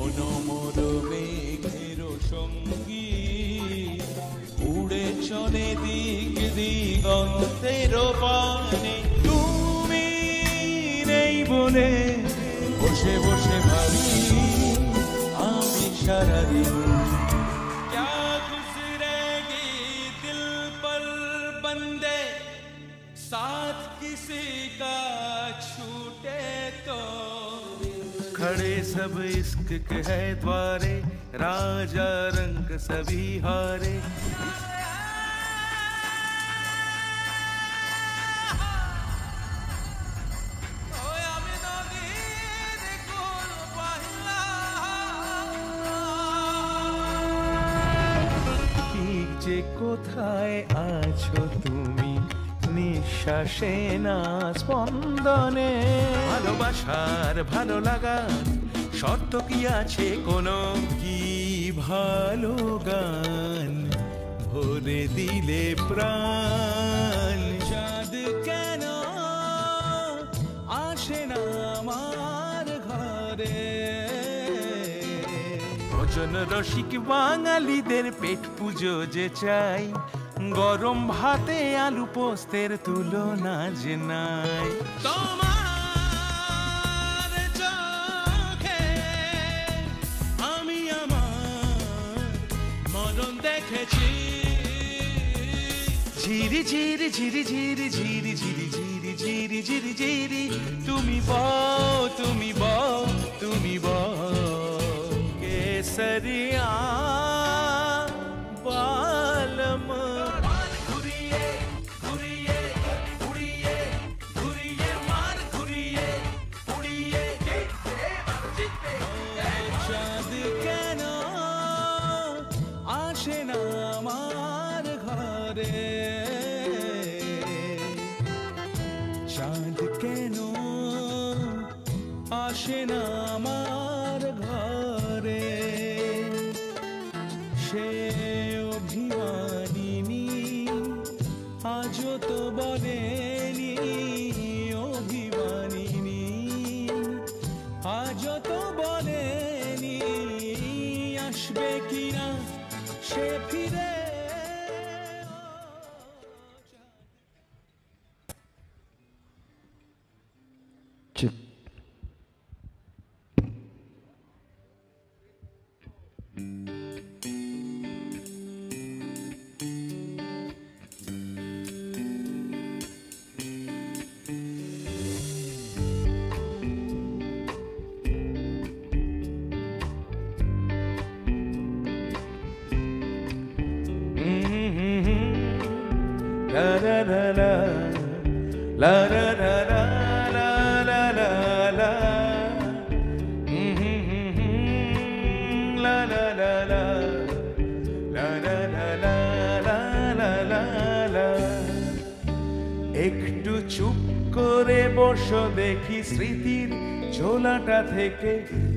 অনমরমে ঘেরো সঙ্গী উড়ে চলে দিক দিগন্তের পানে। তুমি নেই বলে বসে বসে ভাবি আমি সারাদিন। क्या गुजरेगी दिल पर बंदे साथ किसी का छूटे तो। खड़े सब इश्क के है द्वारे राजा रंग सभी हारे। की जे कोथाय आछो तुमी निश्वासे ना स्पंदने। ভালোবাসার ভালো লাগা শর্ত কি আছে কোনো। কি ভালো গান ভরে দিলে প্রাণ। চাঁদ কেন আসে না আমার ঘরে। ভজন রসিক বাঙালিদের পেট পুজো যে চাই। গরম ভাতে আলু পোস্তের তুলনা যে নাই। তোমার চোখে আমি আমার মরণ দেখেছি। ঝিরি ঝিরি ঝিরি ঝিরি ঝিরি ঝিরি ঝিরি ঝিরি ঝিরি ঝিরি। তুমি বও তুমি বও তুমি বও কেসরিয়া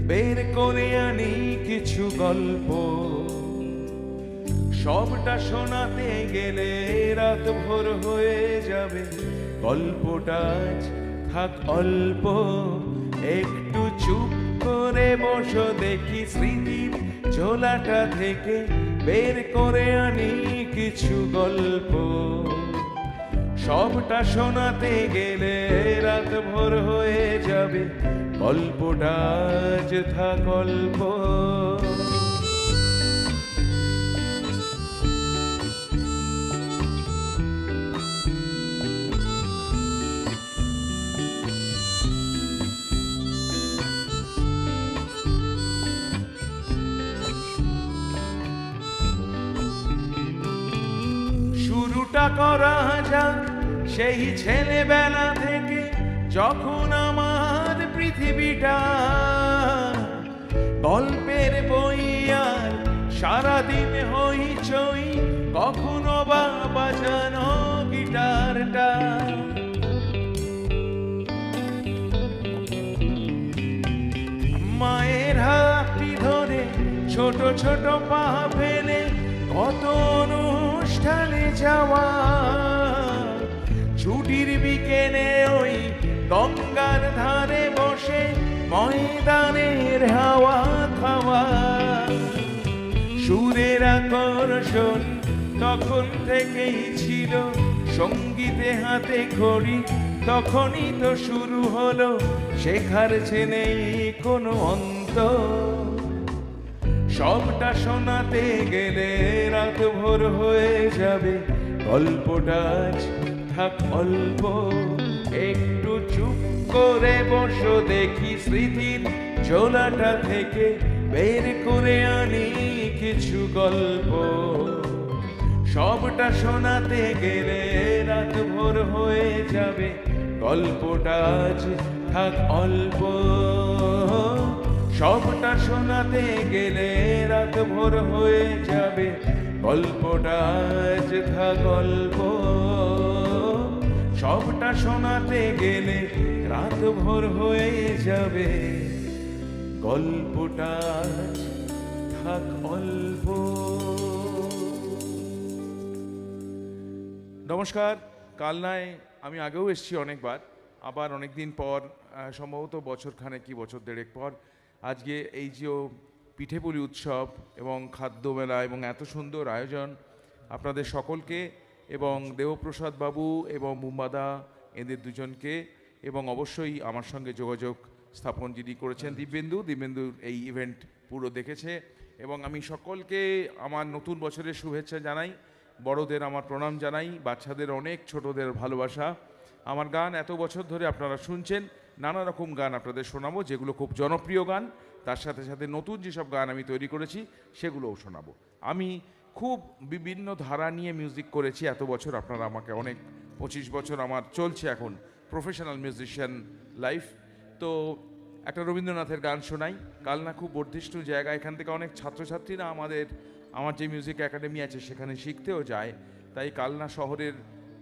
বের করে আনি কিছু গল্প। সবটা শোনাতে গেলে রাত ভোর হয়ে যাবে। গল্পটা থাক অল্প। একটু চুপ করে বসো দেখি স্মৃতির ঝোলাটা থেকে বের করে আনি কিছু গল্প। সবটা শোনাতে গেলে রাত ভোর হয়ে যাবে। গল্পটা যথা গল্প। শুরুটা করা যাক সেই ছেলেবেলা থেকে যখন আমার পৃথিবীটা গল্পের বই। আর সারাদিন হইচই কখনো বা বাজানো গিটারটা। মায়ের হাতটি ধরে ছোট ছোট পা ফেলে কত অনুষ্ঠানে যাওয়া। ছুটির বিকেলে ওই গঙ্গার ধারে বসে ময়দানের হাওয়া খা। সুরের আকর্ষণ তখন থেকেই ছিল, সঙ্গীতে হাতে খড়ি তখনই তো শুরু হলো, শেখার নেই কোনো অন্ত। সবটা শোনাতে গেলে রাত ভোর হয়ে যাবে, গল্পটা আজ থাক অল্প। একটু চুপ করে বসো দেখি স্মৃতির ঝোলাটা থেকে বের করে আনি কিছু গল্প। সবটা শোনাতে গেলে রাত ভোর হয়ে যাবে, গল্পটা আজ থাক অল্প। সবটা শোনাতে গেলে রাত ভোর হয়ে যাবে, গল্পটা আজ থাক অল্প। সবটা শোনাতে গেলে রাত ভোর হয়ে যাবে, গল্পটা আজ থাক অল্প। নমস্কার। কালনায় আমি আগেও এসেছি অনেকবার, আবার অনেক দিন পর, সম্ভবত বছরখানেক কি বছর দেড়েক পর আজকে এই যে পিঠেপুলি উৎসব এবং খাদ্যমেলা এবং এত সুন্দর আয়োজন, আপনাদের সকলকে এবং দেবপ্রসাদ বাবু এবং মুম্বাদা এদের দুজনকে এবং অবশ্যই আমার সঙ্গে যোগাযোগ স্থাপন যিনি করেছেন দিব্যেন্দুর এই ইভেন্ট পুরো দেখেছে, এবং আমি সকলকে আমার নতুন বছরের শুভেচ্ছা জানাই, বড়দের আমার প্রণাম জানাই, বাচ্চাদের অনেক, ছোটদের ভালোবাসা। আমার গান এত বছর ধরে আপনারা শুনছেন, নানা রকম গান আপনাদের শোনাবো, যেগুলো খুব জনপ্রিয় গান, তার সাথে সাথে নতুন যেসব গান আমি তৈরি করেছি সেগুলোও শোনাবো। আমি খুব বিভিন্ন ধারা নিয়ে মিউজিক করেছি এত বছর, আপনারা আমাকে অনেক, 25 বছর আমার চলছে এখন প্রফেশনাল মিউজিশিয়ান লাইফ। তো একটা রবীন্দ্রনাথের গান শোনাই, কালনা খুব বর্ধিষ্ণু জায়গা, এখান থেকে অনেক ছাত্রছাত্রীরা আমার যে মিউজিক একাডেমি আছে সেখানে শিখতেও যায়, তাই কালনা শহরের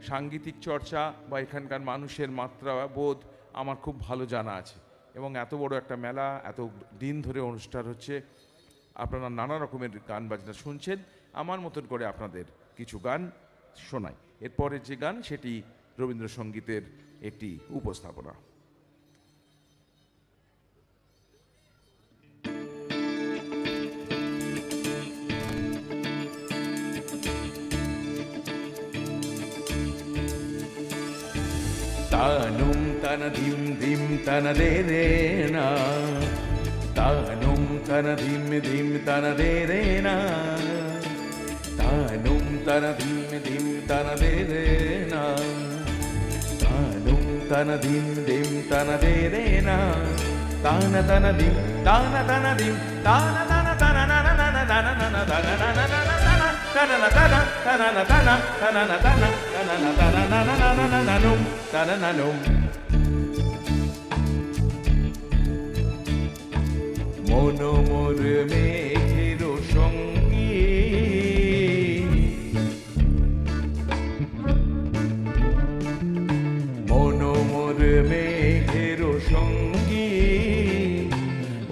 সাংগীতিক চর্চা বা এখানকার মানুষের মাত্রা বোধ আমার খুব ভালো জানা আছে। এবং এত বড় একটা মেলা, এত দিন ধরে অনুষ্ঠান হচ্ছে, আপনারা নানা রকমের গান বাজনা শুনছেন, আমার মতন করে আপনাদের কিছু গান শোনাই। এরপরের যে গান সেটি রবীন্দ্রসঙ্গীতের একটি উপস্থাপনা। तानुं तन धिं धिं तन दे रेना, तानुं तन धिं धिं तन दे रेना, तानुं तन धिं धिं तन दे रेना, तानुं तन धिं धिं तन दे रेना, तान तन धिं तान तन धिं तान तन तन न न न न न न न न न tanana tana tanana tana tanana tana tanana tana nanana nanum tananum mono more mekhero sangeet mono more mekhero sangeet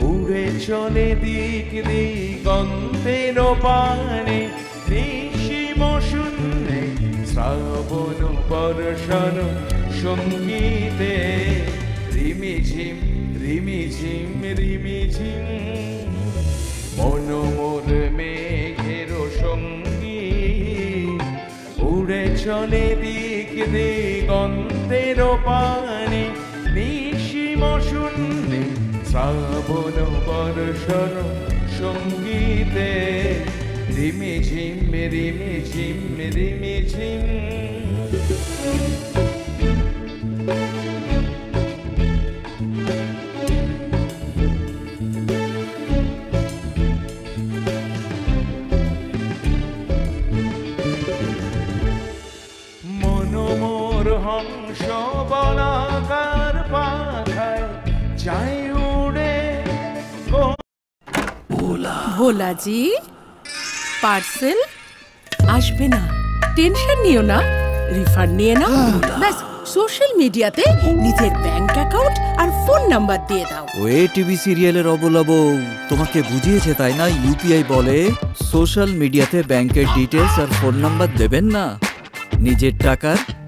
ure chole dik diganteno pane শূন্যে শ্রাবণ বর্ষণ সঙ্গীতে রিমি ঝিম রিমি ঝিম রিমি ঝিম মন মোর মেঘের সঙ্গীত উড়ে চলে দিক দিগন্তের পানে নিশিম শূন্যে শ্রাবণ বর্ষণ সঙ্গীতে রিমি ঝিম রিমি ঝিম রিমি ঝিম মন মোর হংস বলাকার পাখায় চাই উড়ে ভোলা ভোলাজি পার্সেল আসবে না, টেনশন নিও না, রিফান্ড নিয়ে নাও। ব্যাস সোশ্যাল মিডিয়াতে নিজের ব্যাংক অ্যাকাউন্ট আর ফোন নাম্বার দিয়ে দাও। ওই টিভি সিরিয়ালের অবলব তোমাকে বুঝিয়েছে তাই না, ইউপিআই বলে সোশ্যাল মিডিয়াতে ব্যাংকের ডিটেলস আর ফোন নাম্বার দেবেন না, নিজের টাকার